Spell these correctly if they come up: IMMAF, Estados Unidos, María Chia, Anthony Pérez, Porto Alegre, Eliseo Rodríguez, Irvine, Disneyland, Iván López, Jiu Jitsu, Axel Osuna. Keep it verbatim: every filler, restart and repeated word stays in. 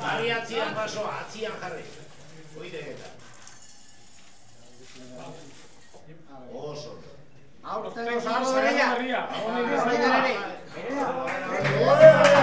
María Chia pasó a Chia Jarrera. Oíte qué tal. Oso. Ahora ustedes los han salido.